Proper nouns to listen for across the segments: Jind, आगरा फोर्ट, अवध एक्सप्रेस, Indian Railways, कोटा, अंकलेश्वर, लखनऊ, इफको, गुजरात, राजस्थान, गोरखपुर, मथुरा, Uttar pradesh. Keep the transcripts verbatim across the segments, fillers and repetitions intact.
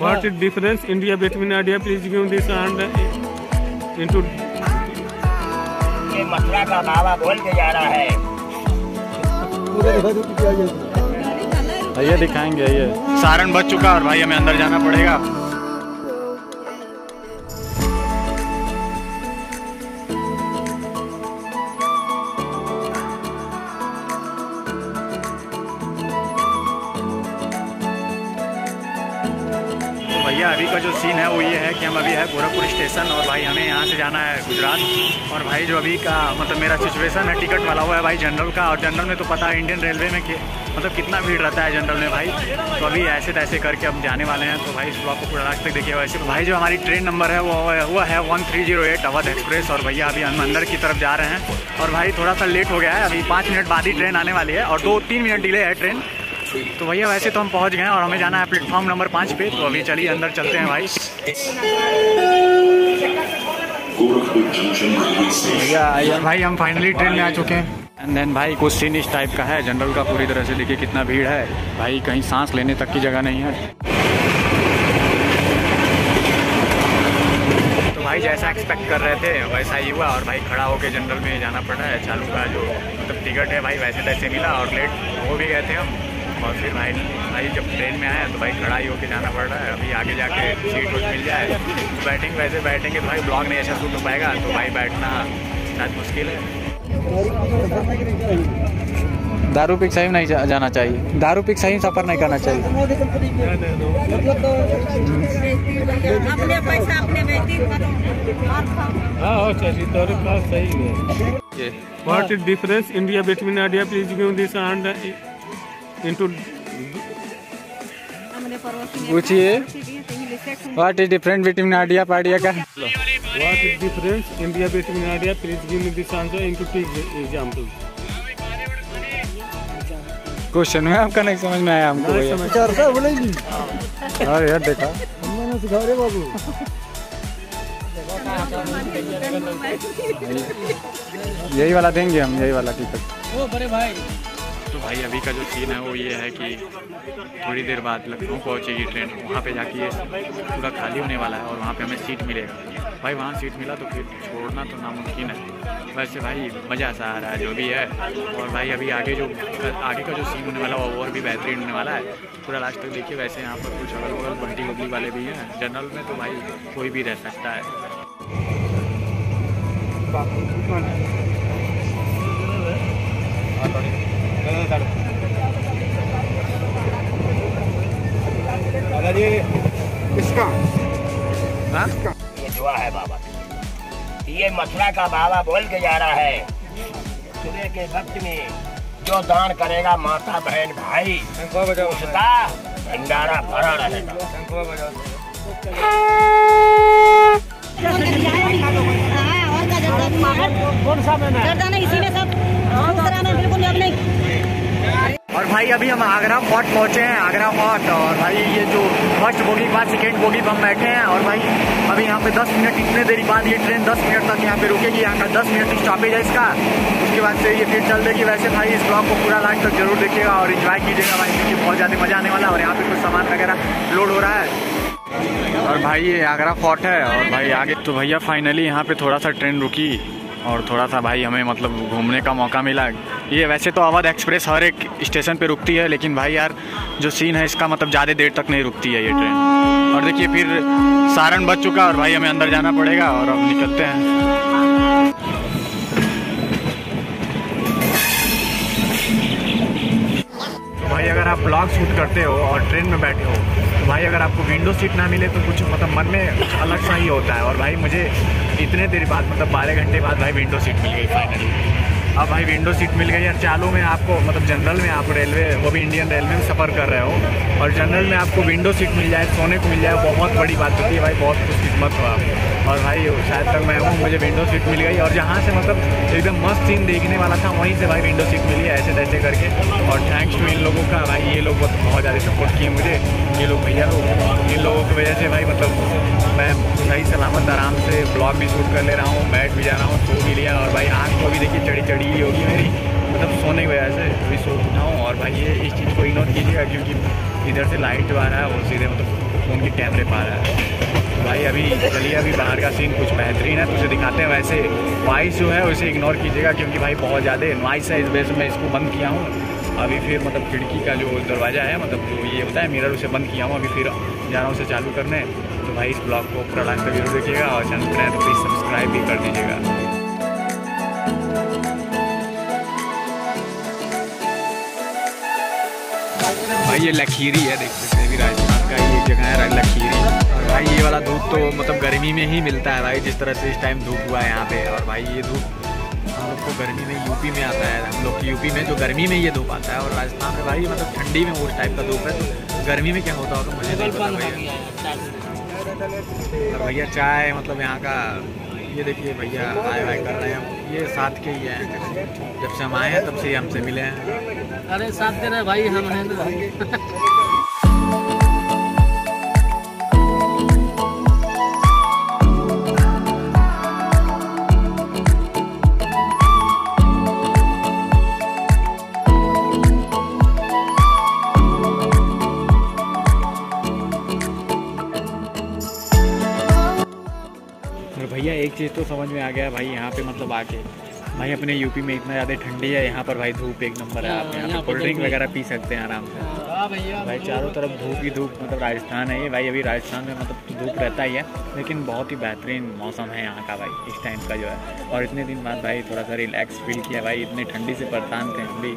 What difference India between India? Please give this and into. ये मथुरा का बाबा बोल के जा रहा है। ये दिखाएंगे ये। सारण बच चुका और भाई हमें अंदर जाना पड़ेगा। भैया अभी का जो सीन है वो ये है कि हम अभी है गोरखपुर स्टेशन और भाई हमें यहाँ से जाना है गुजरात। और भाई जो अभी का मतलब मेरा सिचुएशन है, टिकट वाला हुआ है भाई जनरल का। और जनरल में तो पता है इंडियन रेलवे में कि मतलब कितना भीड़ रहता है जनरल में भाई। तो अभी ऐसे तैसे करके हम जाने वाले हैं। तो भाई इस ब्लॉग को पूरा लास्ट तक देखिए। वैसे भाई जो हमारी ट्रेन नंबर है वो हुआ है one three zero eight, अवध एक्सप्रेस। और भैया अभी हम अंदर की तरफ जा रहे हैं। और भाई थोड़ा सा लेट हो गया है, अभी पाँच मिनट बाद ही ट्रेन आने वाली है और दो तीन मिनट डिले है ट्रेन। तो भैया वैसे तो हम पहुंच गए हैं और हमें जाना है प्लेटफॉर्म नंबर पाँच पे। तो अभी चलिए अंदर चलते हैं भाई। भैया भाई हम फाइनली ट्रेन में आ चुके हैं। एंड देन भाई कुछ सीन इस टाइप का है जनरल का, पूरी तरह से देखिए कितना भीड़ है भाई, कहीं सांस लेने तक की जगह नहीं है। तो भाई जैसा एक्सपेक्ट कर रहे थे वैसा ही हुआ। और भाई खड़ा होकर जनरल में जाना पड़ रहा है। चालू का जो मतलब टिकट है भाई वैसे तैसे मिला और लेट हो भी गए थे हम। और फिर भाई भाई जब ट्रेन में आए तो भाई खड़ाई होके जाना पड़ रहा है। अभी आगे जाके सीट वोट मिल जाए तो बैठेंगे। वैसे बैठेंगे तो भाई ब्लॉग नहीं अच्छा शूट हो पाएगा, तो भाई बैठना शायद मुश्किल है। दारू पिक साहिब नहीं जा, जाना चाहिए, दारू पिक साहिब सफ़र नहीं करना चाहिए। What is difference India between India? Please give this and into पूछिए what is different between India and India का what is difference India between India? Please give me this answer into two example. Question है आपका, नहीं समझ में आया हमको भैया। विचार से बोलेगी। अरे यार देखा हमने सिखा रहे बाबू, यही वाला देंगे हम, यही वाला टिकट। ओ बड़े भाई। तो भाई अभी का जो सीन है वो ये है कि थोड़ी देर बाद लखनऊ पहुंचेगी ट्रेन। वहाँ पे जाके ये पूरा खाली होने वाला है और वहाँ पे हमें सीट मिलेगा भाई। वहाँ सीट मिला तो फिर छोड़ना तो नामुमकिन है। वैसे भाई मज़ा सा आ रहा है जो भी है। और भाई अभी आगे जो आगे का जो सीन होने वाला है वो और भी बेहतरीन होने वाला है। पूरा लास्ट तक देखिए। वैसे यहाँ पर कुछ अगल बगल बंटी बबली वाले भी हैं। जनरल में तो भाई कोई भी रह सकता है। इसका इसका ये दुआ है बाबा, ये मथुरा का बाबा बोल के जा रहा है। सुबह के वक्त में जो दान करेगा माता बहन भाई उसका भंडारा भरा रहेगा। कौन सा इसी में सब बिल्कुल नहीं। और भाई अभी हम आगरा फोर्ट पहुंचे हैं, आगरा फोर्ट। और भाई ये जो फर्स्ट बोगी के बाद सेकेंड बोगी पर हम बैठे हैं। और भाई अभी यहाँ पे दस मिनट, इतने देरी बाद ये ट्रेन दस मिनट तक यहाँ पे रुकेगी। यहाँ का दस मिनट स्टॉपेज है इसका, उसके बाद से ये फिर चल देगी। वैसे भाई इस ब्लॉग को पूरा लास्ट तक जरूर देखिएगा और इन्जॉय कीजिएगा भाई, क्योंकि बहुत ज़्यादा मज़ा आने वाला। और यहाँ पर कुछ सामान वगैरह लोड हो रहा है। और भाई ये आगरा फोर्ट है। और भाई आगे तो भैया फाइनली यहाँ पर थोड़ा सा ट्रेन रुकी और थोड़ा सा भाई हमें मतलब घूमने का मौका मिला। ये वैसे तो अवध एक्सप्रेस हर एक स्टेशन पे रुकती है, लेकिन भाई यार जो सीन है इसका मतलब ज़्यादा देर तक नहीं रुकती है ये ट्रेन। और देखिए फिर सारण बज चुका और भाई हमें अंदर जाना पड़ेगा। और अब निकलते हैं। भाई अगर आप ब्लॉग शूट करते हो और ट्रेन में बैठे हो तो भाई अगर आपको विंडो सीट ना मिले तो कुछ मतलब मन में कुछ अलग सा ही होता है। और भाई मुझे इतने देर बाद मतलब बारह घंटे बाद भाई विंडो सीट मिल गई फाइनली। अब भाई विंडो सीट मिल गई। और चालू में आपको मतलब जनरल में आप रेलवे, वो भी इंडियन रेलवे में सफ़र कर रहे हो और जनरल में आपको विंडो सीट मिल जाए, सोने को मिल जाए, बहुत बड़ी बात होती है भाई। बहुत खुशकिस्मत हो आप। और भाई शायद तक मैं हूँ, मुझे विंडो सीट मिल गई। और जहाँ से मतलब एकदम मस्त सीन देखने वाला था वहीं से भाई विंडो सीट मिली, ऐसे तैसे करके। और थैंक्स टू इन लोगों का भाई, ये लोग बहुत ज़्यादा सपोर्ट किए मुझे। ये लोग भैया लोग, इन लोगों की वजह से भाई मतलब मैं सही सलामत आराम से ब्लॉग भी शूट कर ले रहा हूँ, बैठ भी जा रहा हूँ, सो भी लिया। और भाई आँख को भी देखिए चढ़ी चढ़ी होगी मेरी, मतलब सोने की वजह से भी सो उठाऊँ। और भाई ये इस चीज़ को इग्नोर कीजिएगा, क्योंकि इधर से लाइट जो आ रहा है वो सीधे मतलब उनकी कैमरे पा रहा है भाई। अभी चलिए अभी बाहर का सीन कुछ बेहतरीन है तो उसे दिखाते हैं। वैसे वॉइस जो है उसे इग्नोर कीजिएगा क्योंकि भाई बहुत ज़्यादा नॉइस है, इस वजह से मैं इसको बंद किया हूँ अभी। फिर मतलब खिड़की का जो दरवाज़ा है मतलब जो ये होता है मिरर उसे बंद किया हूँ अभी, फिर जा रहा हूँ उसे चालू करने। तो भाई इस ब्लॉग को पूरा लास्ट तक जरूर देखिएगा और चैनल पर नए तो प्लीज़ सब्सक्राइब भी कर दीजिएगा। भाई ये लखीरी है, देख सकते हैं, भी राजस्थान का ये जगह है लखीरी। और भाई ये वाला धूप तो मतलब गर्मी में ही मिलता है भाई, जिस तरह से इस टाइम धूप हुआ है यहाँ पे। और भाई ये धूप हम लोग को गर्मी में यूपी में आता है, हम लोग यूपी में जो गर्मी में ये धूप आता है, और राजस्थान में भाई मतलब ठंडी में उस टाइप का धूप है। तो गर्मी में क्या होता होगा मुझे नहीं पता भैया। भैया चाय मतलब यहाँ का, ये देखिए भैया आए वाई कर रहे हैं, ये साथ के ही हैं, जब से हम आए हैं तब से हमसे मिले हैं। अरे साथ दे रहे भाई हम हैं ना। भैया एक चीज़ तो समझ में आ गया भाई यहाँ पे मतलब आके, भाई अपने यूपी में इतना ज़्यादा ठंडी है, यहाँ पर भाई धूप एक नंबर है। आप यहाँ पे कोल्ड ड्रिंक वगैरह पी सकते हैं आराम से। भाई चारों तरफ धूप ही धूप, मतलब राजस्थान है ये भाई। अभी राजस्थान में मतलब धूप रहता ही है लेकिन बहुत ही बेहतरीन मौसम है यहाँ का भाई इस टाइम का जो है। और इतने दिन बाद भाई थोड़ा सा रिलैक्स फील किया भाई, इतनी ठंडी से परेशान थे हम भी।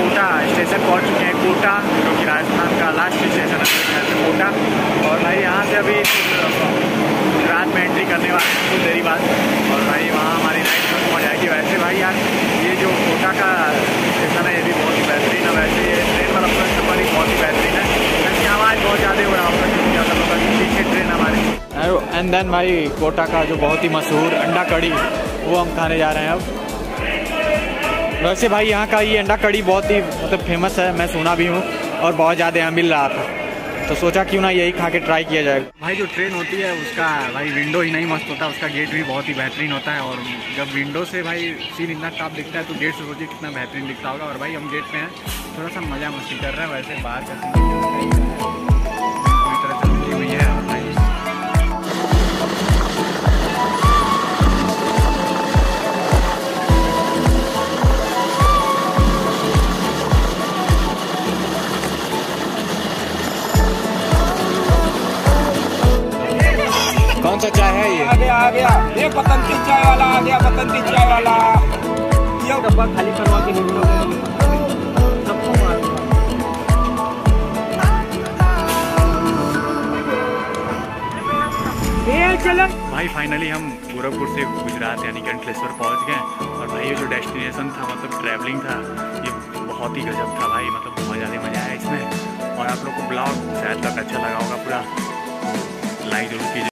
कोटा स्टेशन पहुंच चुके हैं, कोटा जो कि राजस्थान का लास्ट स्टेशन है कोटा। और भाई यहाँ से अभी गुजरात में एंट्री करने वाले हैं कुछ देरी बाद, और भाई वहाँ हमारी लाइट खत्म हो जाएगी। वैसे भाई यार ये जो कोटा का स्टेशन है ये भी बहुत ही बेहतरीन है। वैसे ये ट्रेन पर अपना सफर ही बहुत ही बेहतरीन है क्योंकि आवाज़ बहुत ज़्यादा हो रहा है आपका ज़्यादा होगा ठीक है ट्रेन हमारी। एंड देन भाई कोटा का जो बहुत ही मशहूर अंडा कड़ी वो हम खाने जा रहे हैं अब। वैसे भाई यहाँ का ये अंडा कड़ी बहुत ही मतलब फेमस है, मैं सुना भी हूँ और बहुत ज़्यादा यहाँ मिल रहा था तो सोचा क्यों ना यही खा के ट्राई किया जाए। भाई जो ट्रेन होती है उसका भाई विंडो ही नहीं मस्त होता, उसका गेट भी बहुत ही बेहतरीन होता है। और जब विंडो से भाई सीन इतना टॉप दिखता है तो गेट से सोचिए कितना बेहतरीन दिखता होगा। और भाई हम गेट पे हैं, थोड़ा सा मज़ा मस्ती कर रहे हैं। वैसे बाहर का पूरी तरह से मिली हुई है। कौन सा चाय है ये? आ गया आ गया ये बसंती चाय वाला आ गया, बसंती चाय वाला। ये डब्बा खाली करवा के सबको मार। भाई फाइनली हम गोरखपुर से गुजरात यानी कि अंकलेश्वर पहुंच गए। और भाई ये जो डेस्टिनेशन था मतलब ट्रैवलिंग था ये बहुत ही गजब था भाई, मतलब बहुत ज़्यादा मज़ा आया इसमें। और आप लोग को ब्लॉग शायद तक अच्छा लगा होगा पूरा, लाइक जरूर कीजिए।